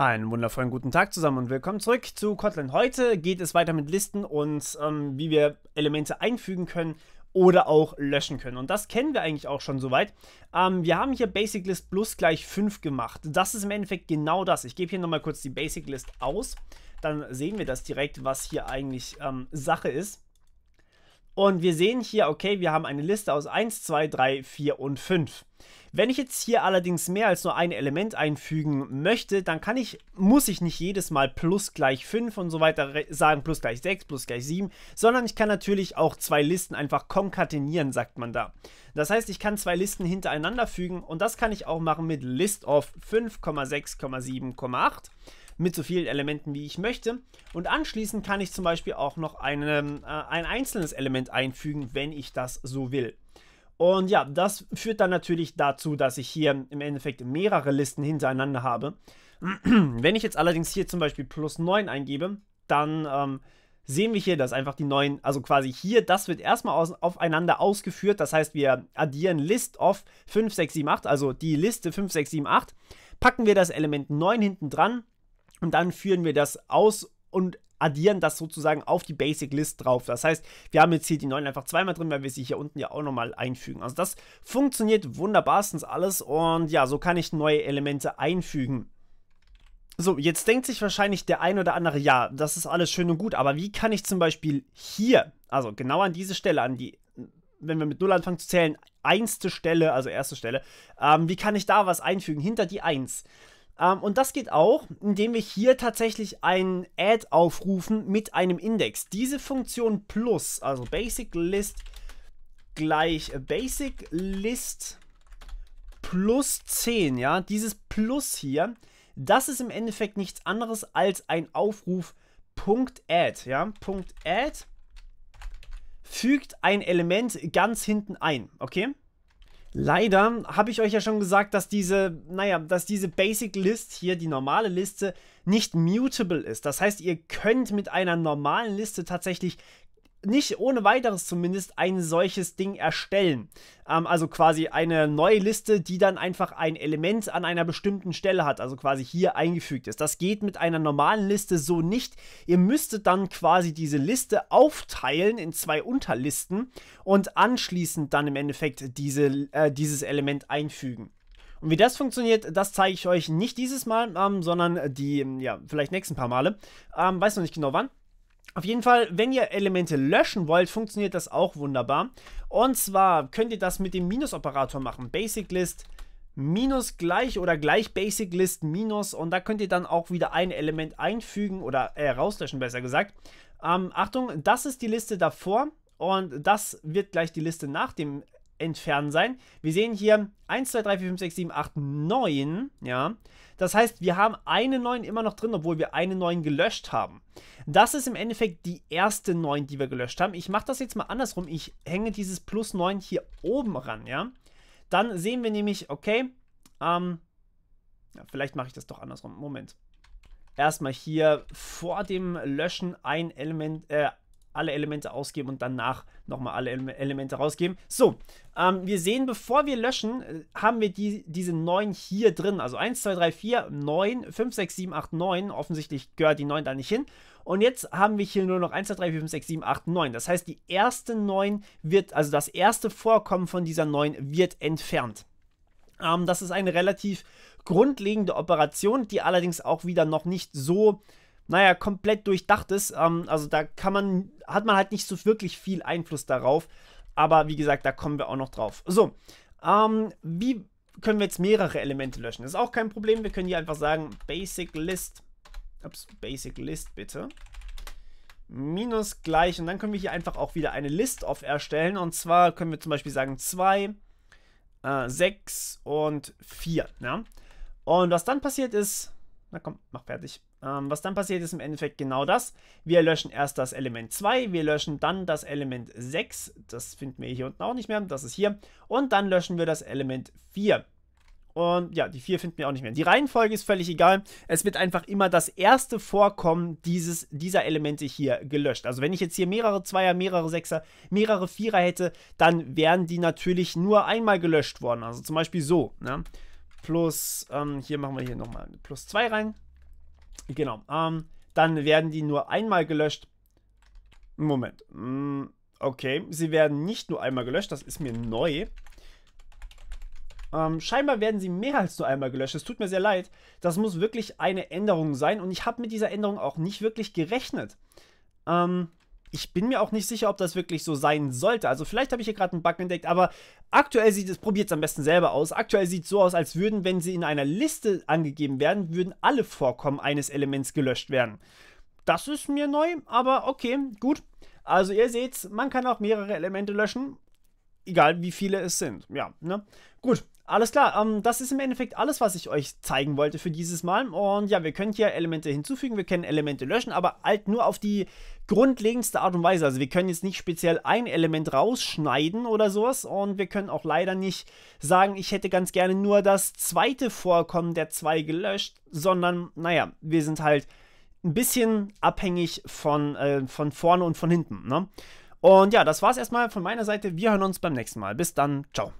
Einen wundervollen guten Tag zusammen und willkommen zurück zu Kotlin. Heute geht es weiter mit Listen und wie wir Elemente einfügen können oder auch löschen können. Und das kennen wir eigentlich auch schon soweit. Wir haben hier BasicList plus gleich 5 gemacht. Das ist im Endeffekt genau das. Ich gebe hier nochmal kurz die BasicList aus. Dann sehen wir das direkt, was hier eigentlich Sache ist. Und wir sehen hier, okay, wir haben eine Liste aus 1, 2, 3, 4 und 5. Wenn ich jetzt hier allerdings mehr als nur ein Element einfügen möchte, dann muss ich nicht jedes Mal plus gleich 5 und so weiter sagen, plus gleich 6, plus gleich 7, sondern ich kann natürlich auch zwei Listen einfach konkatenieren, sagt man da. Das heißt, ich kann zwei Listen hintereinander fügen und das kann ich auch machen mit List of 5, 6, 7, 8. Mit so vielen Elementen, wie ich möchte. Und anschließend kann ich zum Beispiel auch noch ein einzelnes Element einfügen, wenn ich das so will. Und ja, das führt dann natürlich dazu, dass ich hier im Endeffekt mehrere Listen hintereinander habe. Wenn ich jetzt allerdings hier zum Beispiel plus 9 eingebe, dann sehen wir hier, dass einfach die 9, also quasi hier, das wird erstmal aufeinander ausgeführt. Das heißt, wir addieren List of 5, 6, 7, 8, also die Liste 5, 6, 7, 8, packen wir das Element 9 hinten dran. Und dann führen wir das aus und addieren das sozusagen auf die Basic List drauf. Das heißt, wir haben jetzt hier die 9 einfach zweimal drin, weil wir sie hier unten ja auch nochmal einfügen. Also das funktioniert wunderbarstens alles und ja, so kann ich neue Elemente einfügen. So, jetzt denkt sich wahrscheinlich der ein oder andere, ja, das ist alles schön und gut, aber wie kann ich zum Beispiel hier, also genau an diese Stelle, an die, wenn wir mit 0 anfangen zu zählen, erste Stelle, wie kann ich da was einfügen hinter die 1? Und das geht auch, indem wir hier tatsächlich einen Add aufrufen mit einem Index. Diese Funktion plus, also BasicList gleich BasicList plus 10, ja, dieses Plus hier, das ist im Endeffekt nichts anderes als ein Aufruf .add, ja, .add fügt ein Element ganz hinten ein, okay? Leider habe ich euch ja schon gesagt, dass diese Basic List hier, die normale Liste, nicht mutable ist. Das heißt, ihr könnt mit einer normalen Liste tatsächlich nicht ohne weiteres zumindest ein solches Ding erstellen. Also quasi eine neue Liste, die dann einfach ein Element an einer bestimmten Stelle hat, also quasi hier eingefügt ist. Das geht mit einer normalen Liste so nicht. Ihr müsstet dann quasi diese Liste aufteilen in zwei Unterlisten und anschließend dann im Endeffekt dieses Element einfügen. Und wie das funktioniert, das zeige ich euch nicht dieses Mal, sondern vielleicht nächsten paar Male. Weiß noch nicht genau wann. Auf jeden Fall, wenn ihr Elemente löschen wollt, funktioniert das auch wunderbar. Und zwar könnt ihr das mit dem Minus-Operator machen. BasicList minus gleich oder gleich BasicList minus. Und da könnt ihr dann auch wieder ein Element einfügen oder rauslöschen, besser gesagt. Achtung, das ist die Liste davor und das wird gleich die Liste nach dem Entfernen sein. Wir sehen hier 1, 2, 3, 4, 5, 6, 7, 8, 9. Ja. Das heißt, wir haben eine 9 immer noch drin, obwohl wir eine 9 gelöscht haben. Das ist im Endeffekt die erste 9, die wir gelöscht haben. Ich mache das jetzt mal andersrum. Ich hänge dieses Plus 9 hier oben ran. Ja. Dann sehen wir nämlich, okay, ja, vielleicht mache ich das doch andersrum. Moment. Erstmal hier vor dem Löschen ein Element, alle Elemente ausgeben und danach nochmal alle Elemente rausgeben. So, wir sehen, bevor wir löschen, haben wir diese 9 hier drin. Also 1, 2, 3, 4, 9, 5, 6, 7, 8, 9. Offensichtlich gehört die 9 da nicht hin. Und jetzt haben wir hier nur noch 1, 2, 3, 4, 5, 6, 7, 8, 9. Das heißt, die erste 9 wird, also das erste Vorkommen von dieser 9 wird entfernt. Das ist eine relativ grundlegende Operation, die allerdings auch wieder noch nicht so, naja, komplett durchdacht ist. Also da hat man halt nicht so wirklich viel Einfluss darauf. Aber wie gesagt, da kommen wir auch noch drauf. So, wie können wir jetzt mehrere Elemente löschen? Das ist auch kein Problem. Wir können hier einfach sagen, BasicList bitte, minus gleich. Und dann können wir hier einfach auch wieder eine List of erstellen. Und zwar können wir zum Beispiel sagen 2, 6 und 4. Ja? Und was dann passiert ist, na komm, mach fertig. Was dann passiert ist im Endeffekt genau das. Wir löschen erst das Element 2, wir löschen dann das Element 6, das finden wir hier unten auch nicht mehr, das ist hier. Und dann löschen wir das Element 4. Und ja, die 4 finden wir auch nicht mehr. Die Reihenfolge ist völlig egal. Es wird einfach immer das erste Vorkommen dieser Elemente hier gelöscht. Also wenn ich jetzt hier mehrere Zweier, mehrere Sechser, mehrere Vierer hätte, dann wären die natürlich nur einmal gelöscht worden. Also zum Beispiel so, ne? Plus, hier machen wir hier nochmal plus 2 rein. Genau. Dann werden die nur einmal gelöscht. Moment. Okay, sie werden nicht nur einmal gelöscht. Das ist mir neu. Scheinbar werden sie mehr als nur einmal gelöscht. Es tut mir sehr leid. Das muss wirklich eine Änderung sein. Und ich habe mit dieser Änderung auch nicht wirklich gerechnet. Ich bin mir auch nicht sicher, ob das wirklich so sein sollte. Also vielleicht habe ich hier gerade einen Bug entdeckt, aber aktuell sieht es, probiert es am besten selber aus. Aktuell sieht es so aus, als würden, wenn sie in einer Liste angegeben werden, würden alle Vorkommen eines Elements gelöscht werden. Das ist mir neu, aber okay, gut. Also ihr seht, man kann auch mehrere Elemente löschen, egal wie viele es sind. Ja, ne? Gut. Alles klar, das ist im Endeffekt alles, was ich euch zeigen wollte für dieses Mal. Und ja, wir können hier Elemente hinzufügen, wir können Elemente löschen, aber halt nur auf die grundlegendste Art und Weise. Also wir können jetzt nicht speziell ein Element rausschneiden oder sowas. Und wir können auch leider nicht sagen, ich hätte ganz gerne nur das zweite Vorkommen der 2 gelöscht, sondern, naja, wir sind halt ein bisschen abhängig von vorne und von hinten, ne? Und ja, das war's erstmal von meiner Seite. Wir hören uns beim nächsten Mal. Bis dann, ciao.